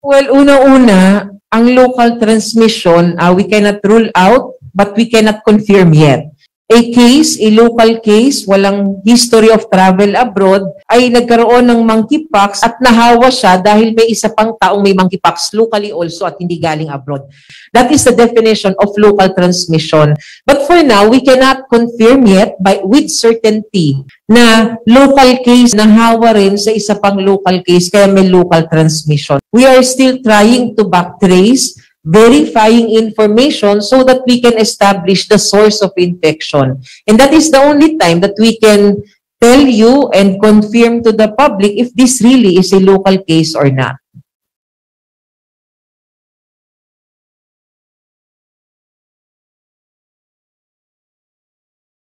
Well, una-una, ang local transmission, we cannot rule out but we cannot confirm yet. A case, a local case, walang history of travel abroad, ay nagkaroon ng monkeypox at nahawa siya dahil may isa pang taong may monkeypox locally also at hindi galing abroad. That is the definition of local transmission. But for now, we cannot confirm yet with certainty na local case nahawa rin sa isa pang local case kaya may local transmission. We are still trying to backtrace verifying information so that we can establish the source of infection. And that is the only time that we can tell you and confirm to the public if this really is a local case or not.